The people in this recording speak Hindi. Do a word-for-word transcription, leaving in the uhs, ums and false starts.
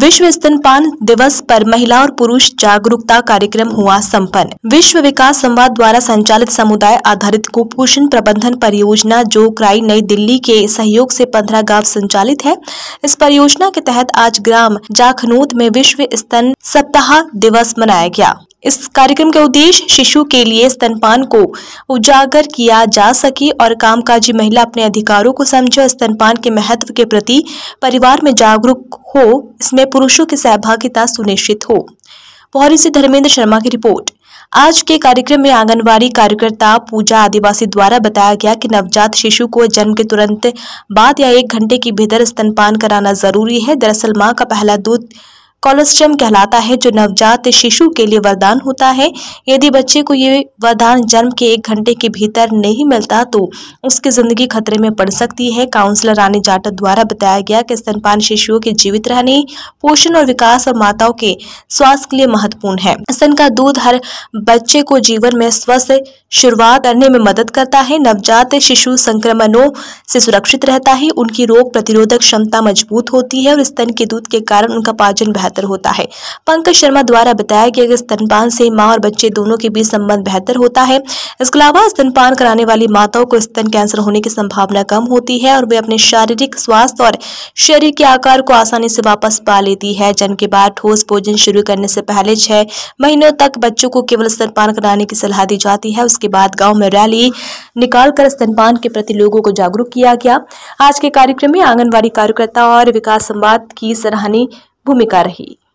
विश्व स्तनपान दिवस पर महिला और पुरुष जागरूकता कार्यक्रम हुआ संपन्न। विश्व विकास संवाद द्वारा संचालित समुदाय आधारित कुपोषण प्रबंधन परियोजना जो क्राई नई दिल्ली के सहयोग से पंद्रह गांव संचालित है, इस परियोजना के तहत आज ग्राम जाखनूद में विश्व स्तन सप्ताह दिवस मनाया गया। इस कार्यक्रम का उद्देश्य शिशु के लिए स्तनपान को उजागर किया जा सके और कामकाजी महिला अपने अधिकारों को समझे और स्तनपान के महत्व के प्रति परिवार में जागरूक हो, इसमें पुरुषों की सहभागिता सुनिश्चित हो। पोहरी से धर्मेंद्र शर्मा की रिपोर्ट। आज के कार्यक्रम में आंगनवाड़ी कार्यकर्ता पूजा आदिवासी द्वारा बताया गया कि नवजात शिशु को जन्म के तुरंत बाद या एक घंटे के भीतर स्तनपान कराना जरूरी है। दरअसल माँ का पहला दूध कॉलोस्ट्रम कहलाता है जो नवजात शिशु के लिए वरदान होता है। यदि बच्चे को ये वरदान जन्म के एक घंटे के भीतर नहीं मिलता तो उसकी जिंदगी खतरे में पड़ सकती है। काउंसलर रानी जाट द्वारा बताया गया कि स्तनपान शिशुओं के जीवित रहने, पोषण और विकास और माताओं के स्वास्थ्य के लिए महत्वपूर्ण है। स्तन का दूध हर बच्चे को जीवन में स्वस्थ शुरुआत करने में मदद करता है। नवजात शिशु संक्रमणों से सुरक्षित रहता है, उनकी रोग प्रतिरोधक क्षमता मजबूत होती है और स्तन के दूध के कारण उनका पाचन बेहतर होता है। पंकज शर्मा द्वारा बताया गया कि स्तनपान से मां और बच्चे दोनों के बीच संबंध बेहतर होता है। इसके अलावा स्तनपान कराने वाली माताओं को स्तन कैंसर होने की संभावना कम होती है और वे अपने शारीरिक स्वास्थ्य और शरीर के आकार को आसानी से वापस पा लेती है। जन्म के बाद ठोस भोजन शुरू करने से पहले छह महीनों तक बच्चों को केवल स्तनपान कराने की सलाह दी जाती है। के बाद गांव में रैली निकालकर स्तनपान के प्रति लोगों को जागरूक किया गया। आज के कार्यक्रम में आंगनवाड़ी कार्यकर्ता और विकास संवाद की सराहनीय भूमिका रही।